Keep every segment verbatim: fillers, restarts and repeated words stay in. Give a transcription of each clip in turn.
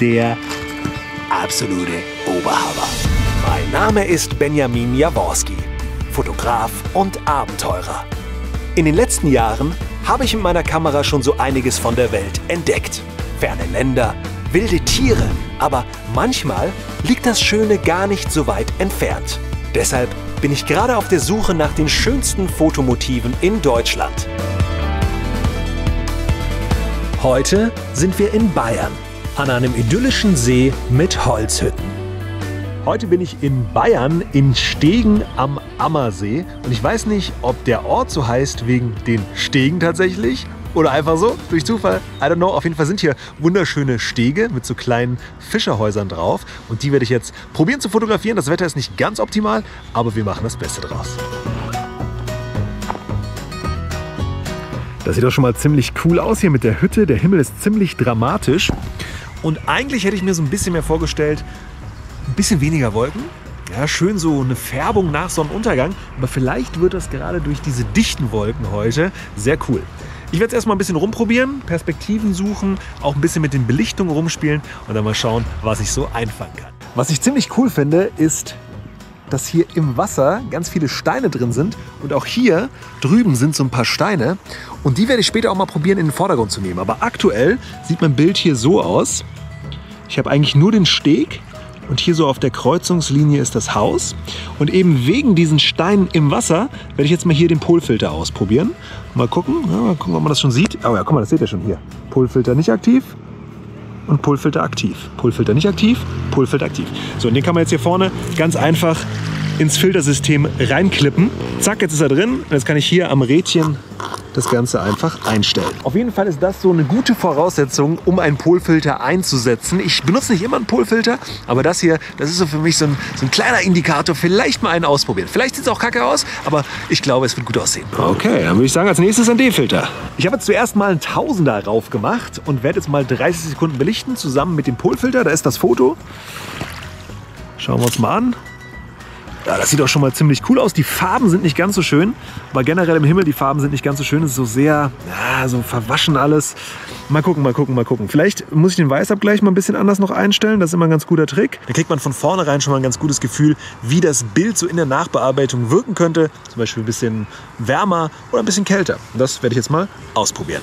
der absolute Oberhammer. Mein Name ist Benjamin Jaworskyj, Fotograf und Abenteurer. In den letzten Jahren habe ich mit meiner Kamera schon so einiges von der Welt entdeckt. Ferne Länder, wilde Tiere, aber manchmal liegt das Schöne gar nicht so weit entfernt. Deshalb bin ich gerade auf der Suche nach den schönsten Fotomotiven in Deutschland. Heute sind wir in Bayern, an einem idyllischen See mit Holzhütten. Heute bin ich in Bayern, in Stegen am Ammersee. Und ich weiß nicht, ob der Ort so heißt wegen den Stegen tatsächlich oder einfach so, durch Zufall. I don't know. Auf jeden Fall sind hier wunderschöne Stege mit so kleinen Fischerhäusern drauf. Und die werde ich jetzt probieren zu fotografieren. Das Wetter ist nicht ganz optimal, aber wir machen das Beste draus. Das sieht doch schon mal ziemlich cool aus hier mit der Hütte. Der Himmel ist ziemlich dramatisch. Und eigentlich hätte ich mir so ein bisschen mehr vorgestellt, ein bisschen weniger Wolken. Ja, schön so eine Färbung nach Sonnenuntergang. Aber vielleicht wird das gerade durch diese dichten Wolken heute sehr cool. Ich werde es erstmal ein bisschen rumprobieren, Perspektiven suchen, auch ein bisschen mit den Belichtungen rumspielen und dann mal schauen, was ich so einfangen kann. Was ich ziemlich cool finde, ist, dass hier im Wasser ganz viele Steine drin sind. Und auch hier drüben sind so ein paar Steine. Und die werde ich später auch mal probieren, in den Vordergrund zu nehmen. Aber aktuell sieht mein Bild hier so aus. Ich habe eigentlich nur den Steg. Und hier so auf der Kreuzungslinie ist das Haus. Und eben wegen diesen Steinen im Wasser werde ich jetzt mal hier den Polfilter ausprobieren. Mal gucken, ja, mal gucken, ob man das schon sieht. Oh ja, guck mal, das seht ihr schon hier. Polfilter nicht aktiv und Polfilter aktiv. Polfilter nicht aktiv, Polfilter aktiv. So, und den kann man jetzt hier vorne ganz einfach ins Filtersystem reinklippen. Zack, jetzt ist er drin. Und jetzt kann ich hier am Rädchen das Ganze einfach einstellen. Auf jeden Fall ist das so eine gute Voraussetzung, um einen Polfilter einzusetzen. Ich benutze nicht immer einen Polfilter, aber das hier, das ist so für mich so ein, so ein kleiner Indikator. Vielleicht mal einen ausprobieren. Vielleicht sieht es auch kacke aus, aber ich glaube, es wird gut aussehen. Okay, dann würde ich sagen, als nächstes ein D-Filter. Ich habe jetzt zuerst mal einen Tausender rauf gemacht und werde jetzt mal dreißig Sekunden belichten, zusammen mit dem Polfilter. Da ist das Foto. Schauen wir uns mal an. Ja, das sieht auch schon mal ziemlich cool aus. Die Farben sind nicht ganz so schön, aber generell im Himmel die Farben sind nicht ganz so schön. Es ist so sehr, ja, so verwaschen alles. Mal gucken, mal gucken, mal gucken. Vielleicht muss ich den Weißabgleich mal ein bisschen anders noch einstellen. Das ist immer ein ganz guter Trick. Da kriegt man von vornherein schon mal ein ganz gutes Gefühl, wie das Bild so in der Nachbearbeitung wirken könnte. Zum Beispiel ein bisschen wärmer oder ein bisschen kälter. Und das werde ich jetzt mal ausprobieren.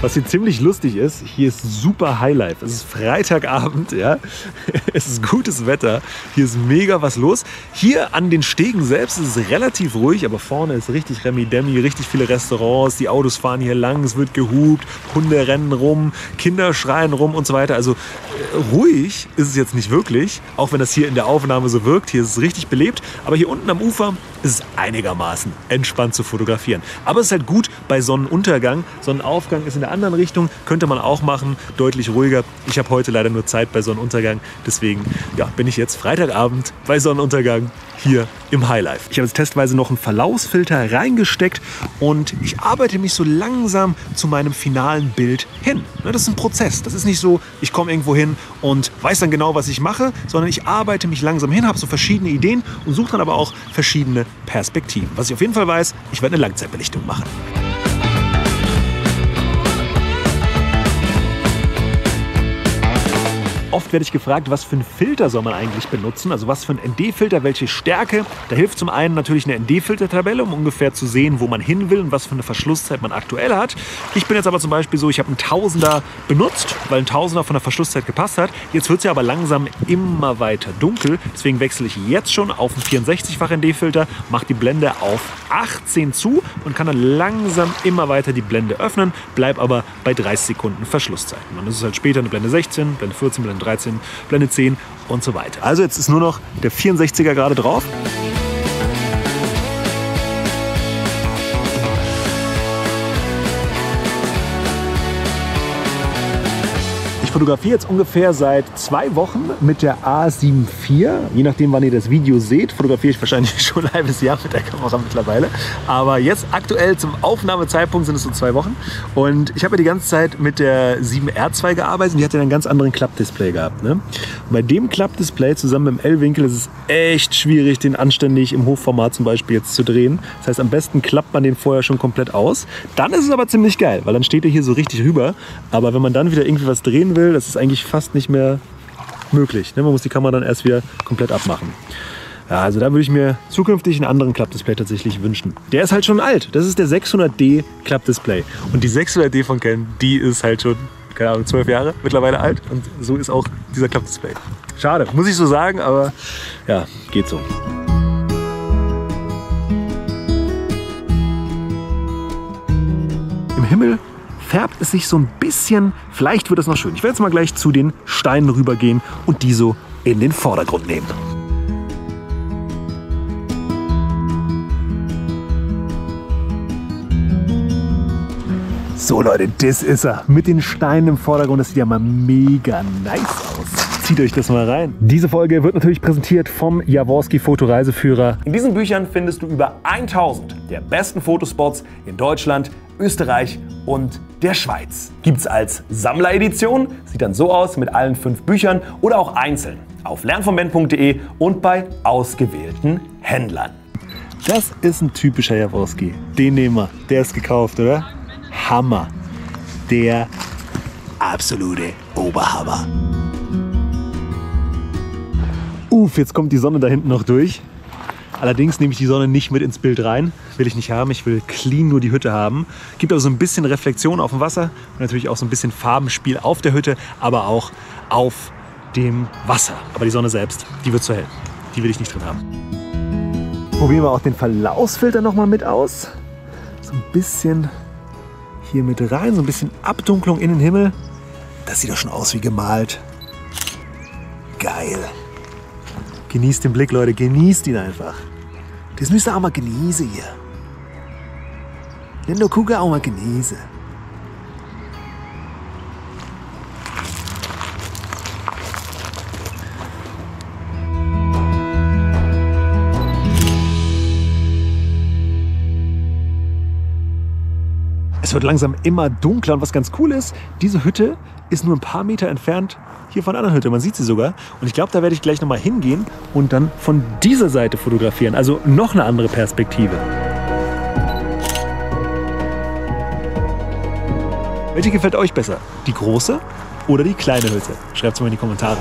Was hier ziemlich lustig ist, hier ist super Highlife. Es ist Freitagabend, ja. Es ist gutes Wetter. Hier ist mega was los. Hier an den Stegen selbst ist es relativ ruhig, aber vorne ist richtig Remi-Demi, richtig viele Restaurants. Die Autos fahren hier lang, es wird gehupt, Hunde rennen rum, Kinder schreien rum und so weiter. Also ruhig ist es jetzt nicht wirklich, auch wenn das hier in der Aufnahme so wirkt. Hier ist es richtig belebt, aber hier unten am Ufer ist es einigermaßen entspannt zu fotografieren. Aber es ist halt gut bei Sonnenuntergang. Sonnenaufgang ist in der anderen Richtung, könnte man auch machen, deutlich ruhiger. Ich habe heute leider nur Zeit bei Sonnenuntergang, deswegen ja, bin ich jetzt Freitagabend bei Sonnenuntergang hier im Highlife. Ich habe jetzt testweise noch einen Verlaufsfilter reingesteckt und ich arbeite mich so langsam zu meinem finalen Bild hin. Das ist ein Prozess, das ist nicht so, ich komme irgendwo hin und weiß dann genau, was ich mache, sondern ich arbeite mich langsam hin, habe so verschiedene Ideen und suche dann aber auch verschiedene Perspektiven. Was ich auf jeden Fall weiß, ich werde eine Langzeitbelichtung machen. Oft werde ich gefragt, was für einen Filter soll man eigentlich benutzen, also was für einen N D-Filter, welche Stärke. Da hilft zum einen natürlich eine N D-Filtertabelle, um ungefähr zu sehen, wo man hin will und was für eine Verschlusszeit man aktuell hat. Ich bin jetzt aber zum Beispiel so, ich habe einen Tausender benutzt, weil ein Tausender von der Verschlusszeit gepasst hat. Jetzt wird es ja aber langsam immer weiter dunkel, deswegen wechsle ich jetzt schon auf einen vierundsechzig-fach N D-Filter, mache die Blende auf achtzehn zu und kann dann langsam immer weiter die Blende öffnen, bleibe aber bei dreißig Sekunden Verschlusszeiten. Dann ist es halt später eine Blende sechzehn, Blende vierzehn, Blende dreizehn, Blende zehn und so weiter. Also jetzt ist nur noch der vierundsechziger gerade drauf. Ich fotografiere jetzt ungefähr seit zwei Wochen mit der A sieben vier. Je nachdem, wann ihr das Video seht, fotografiere ich wahrscheinlich schon ein halbes Jahr mit der Kamera mittlerweile. Aber jetzt aktuell zum Aufnahmezeitpunkt sind es so zwei Wochen. Und ich habe ja die ganze Zeit mit der sieben R zwei gearbeitet und die hat ja einen ganz anderen Klappdisplay gehabt. Ne? Bei dem Klappdisplay zusammen mit dem L-Winkel ist es echt schwierig, den anständig im Hochformat zum Beispiel jetzt zu drehen. Das heißt, am besten klappt man den vorher schon komplett aus. Dann ist es aber ziemlich geil, weil dann steht er hier so richtig rüber. Aber wenn man dann wieder irgendwie was drehen will, das ist eigentlich fast nicht mehr möglich. Ne? Man muss die Kamera dann erst wieder komplett abmachen. Ja, also da würde ich mir zukünftig einen anderen Klappdisplay tatsächlich wünschen. Der ist halt schon alt. Das ist der sechshundert D Klappdisplay. Und die sechshundert D von Canon, die ist halt schon, keine Ahnung, zwölf Jahre mittlerweile alt. Und so ist auch dieser Klappdisplay. Schade, muss ich so sagen, aber ja, geht so. Im Himmel färbt es sich so ein bisschen, vielleicht wird es noch schön. Ich werde jetzt mal gleich zu den Steinen rübergehen und die so in den Vordergrund nehmen. So Leute, das ist er. Mit den Steinen im Vordergrund, das sieht ja mal mega nice aus. Zieht euch das mal rein. Diese Folge wird natürlich präsentiert vom Jaworskyj Fotoreiseführer. In diesen Büchern findest du über tausend der besten Fotospots in Deutschland, Österreich und der Schweiz. Gibt's als Sammleredition, sieht dann so aus mit allen fünf Büchern oder auch einzeln auf lern von ben punkt de und bei ausgewählten Händlern. Das ist ein typischer Jaworskyj. Den nehmen wir. Der ist gekauft, oder? Hammer. Der absolute Oberhammer. Uff, jetzt kommt die Sonne da hinten noch durch. Allerdings nehme ich die Sonne nicht mit ins Bild rein. Will ich nicht haben. Ich will clean nur die Hütte haben. Gibt aber so ein bisschen Reflexion auf dem Wasser und natürlich auch so ein bisschen Farbenspiel auf der Hütte, aber auch auf dem Wasser. Aber die Sonne selbst, die wird zu hell. Die will ich nicht drin haben. Probieren wir auch den Verlaufsfilter nochmal mit aus. So ein bisschen hier mit rein, so ein bisschen Abdunklung in den Himmel. Das sieht doch schon aus wie gemalt. Geil. Genießt den Blick, Leute. Genießt ihn einfach. Das müsst ihr auch mal genießen hier. Denn du guckst auch mal genießen. Es wird langsam immer dunkler und was ganz cool ist, diese Hütte ist nur ein paar Meter entfernt hier von der anderen Hütte. Man sieht sie sogar und ich glaube, da werde ich gleich nochmal hingehen und dann von dieser Seite fotografieren. Also noch eine andere Perspektive. Welche gefällt euch besser? Die große oder die kleine Hütte? Schreibt es mal in die Kommentare.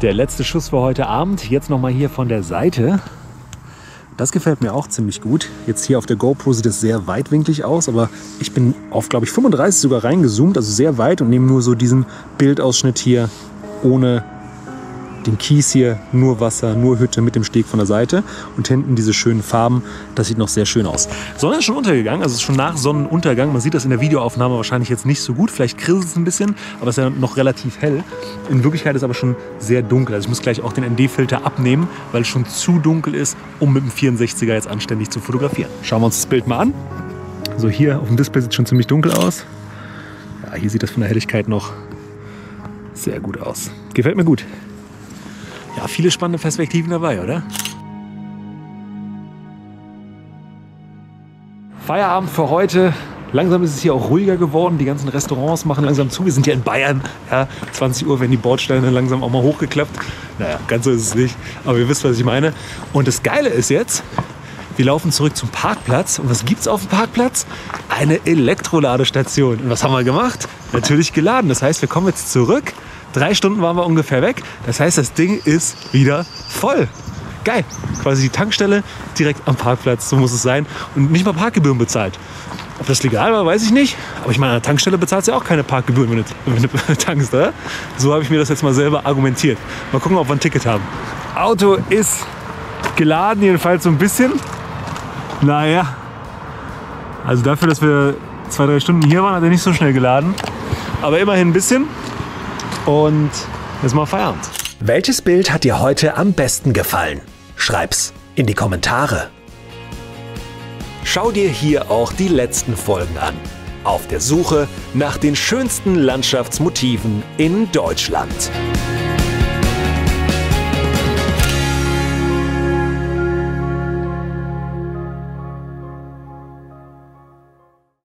Der letzte Schuss für heute Abend, jetzt nochmal hier von der Seite. Das gefällt mir auch ziemlich gut. Jetzt hier auf der GoPro sieht es sehr weitwinklig aus, aber ich bin auf, glaube ich, fünfunddreißig sogar reingezoomt, also sehr weit und nehme nur so diesen Bildausschnitt hier ohne den Kies hier, nur Wasser, nur Hütte mit dem Steg von der Seite und hinten diese schönen Farben, das sieht noch sehr schön aus. Sonne ist schon untergegangen, also es ist schon nach Sonnenuntergang, man sieht das in der Videoaufnahme wahrscheinlich jetzt nicht so gut, vielleicht kriselt es ein bisschen, aber es ist ja noch relativ hell. In Wirklichkeit ist es aber schon sehr dunkel, also ich muss gleich auch den N D-Filter abnehmen, weil es schon zu dunkel ist, um mit dem vierundsechziger jetzt anständig zu fotografieren. Schauen wir uns das Bild mal an. So, also hier auf dem Display sieht es schon ziemlich dunkel aus. Ja, hier sieht das von der Helligkeit noch sehr gut aus. Gefällt mir gut. Ja, viele spannende Perspektiven dabei, oder? Feierabend für heute. Langsam ist es hier auch ruhiger geworden. Die ganzen Restaurants machen langsam zu. Wir sind ja in Bayern. Ja, zwanzig Uhr werden die Bordsteine langsam auch mal hochgeklappt. Naja, ganz so ist es nicht. Aber ihr wisst, was ich meine. Und das Geile ist jetzt, wir laufen zurück zum Parkplatz. Und was gibt es auf dem Parkplatz? Eine Elektroladestation. Und was haben wir gemacht? Natürlich geladen. Das heißt, wir kommen jetzt zurück. Drei Stunden waren wir ungefähr weg. Das heißt, das Ding ist wieder voll. Geil. Quasi die Tankstelle direkt am Parkplatz. So muss es sein. Und nicht mal Parkgebühren bezahlt. Ob das legal war, weiß ich nicht. Aber ich meine, an der Tankstelle bezahlt ja auch keine Parkgebühren, wenn du, wenn du tankst, oder? So habe ich mir das jetzt mal selber argumentiert. Mal gucken, ob wir ein Ticket haben. Auto ist geladen, jedenfalls so ein bisschen. Naja, Also dafür, dass wir zwei, drei Stunden hier waren, hat er nicht so schnell geladen. Aber immerhin ein bisschen. Und jetzt mal Feierabend. Welches Bild hat dir heute am besten gefallen? Schreib's in die Kommentare. Schau dir hier auch die letzten Folgen an. Auf der Suche nach den schönsten Landschaftsmotiven in Deutschland.